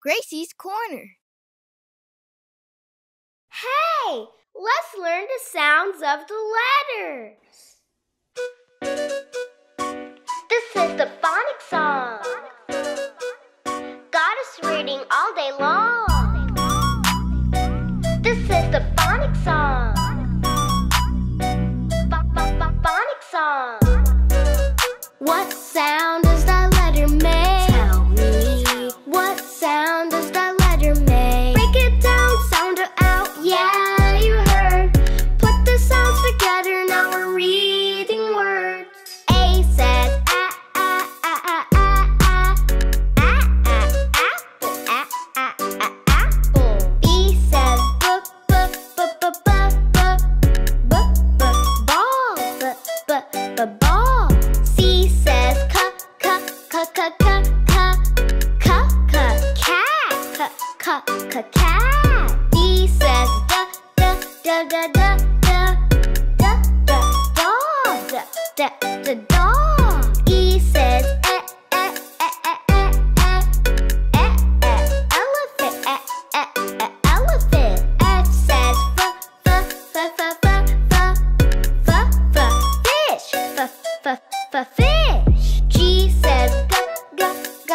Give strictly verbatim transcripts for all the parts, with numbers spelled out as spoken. Gracie's Corner. Hey, let's learn the sounds of the letters. This is the phonics song. Got us reading all day long. This is the phonics song. Phonics song. What sound does that letter make? Tell me. What sound does that letter make? Break it down, sound it out. Yeah, you heard. Put the sounds together, now we're reading words. A said ah ah ah ah ah ah apple ah ah ah apple. B said book book book book book book book ball book book book ball. C says c c c c c cat. D says da da da da da da da da dog da da da dog. E says eh eh eh eh eh eh eh eh elephant eh eh eh elephant. F says f f f f f f f f fish f f f fish. G says g g g g g.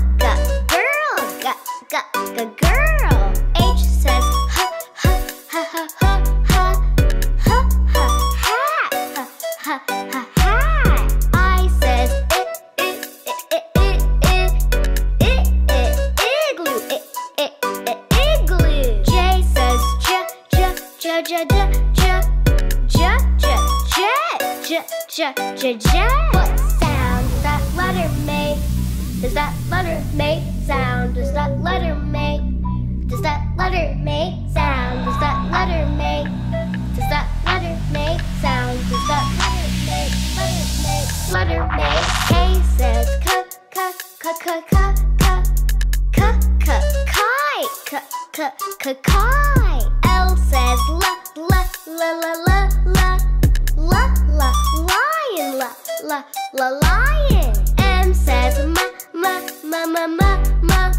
G g girl. H says h h h h h h h hat h h h hat. I says I I I I I I I igloo I I I igloo. J says j j j j j j j j j j j. What sound does that letter make? Does that letter make sound? Does that letter make? Does that letter make sound? Does that letter make? Does that letter make sound? Does that letter make? Letter make? Letter make? K says k k k k k k k k k k k. L says l l l l l l l lion l l l lion. M says m. Ma ma ma ma ma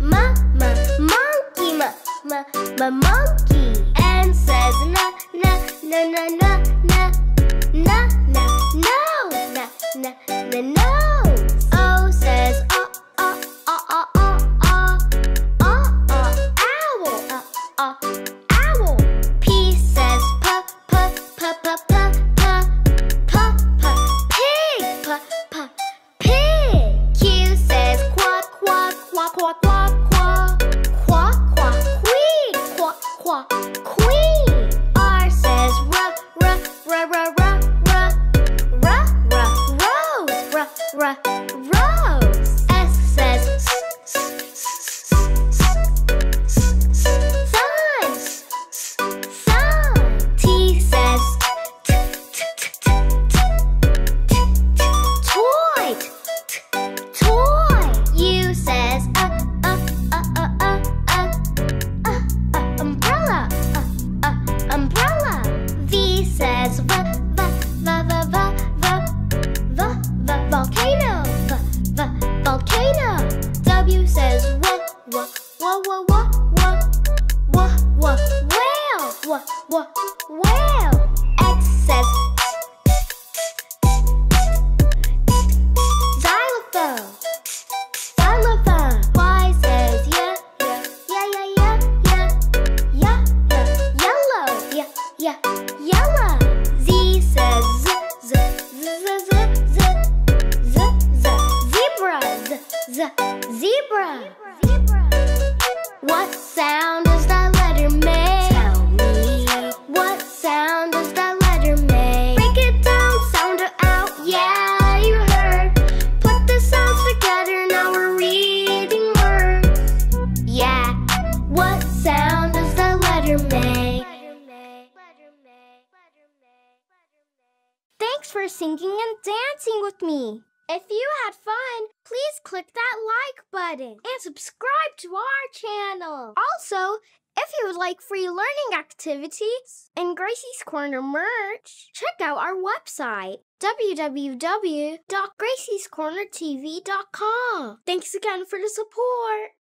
ma ma monkey ma ma ma monkey. N says na na na na na na na na no na na na no. O says ah ah ah ah ah ah ah owl ah ah owl. P says p p p p p p p p pig p p pig. Qua qua qua qua qua qua queen qua qua queen. R says r r r r r r r rose r r rose. S says s s s sun sun. T says t t t t t toy toy. U says uh uh uh uh uh uh uh uh umbrella uh uh umbrella. V says v v v v v v v volcano v v volcano. W says w w w w w w w whale w w whale. X says xylophone. Yeah, yellow. Z says z z z z z z z zebra z z zebra. What sound does that letter make? Tell me. What sound does that letter make? Break it down, sound it out. Yeah, you heard. Put the sounds together, now we're reading words. Yeah. What sound does that letter make? Thanks for singing and dancing with me. If you had fun, please click that like button and subscribe to our channel. Also, if you would like free learning activities and Gracie's Corner merch, check out our website, w w w dot gracies corner t v dot com. Thanks again for the support.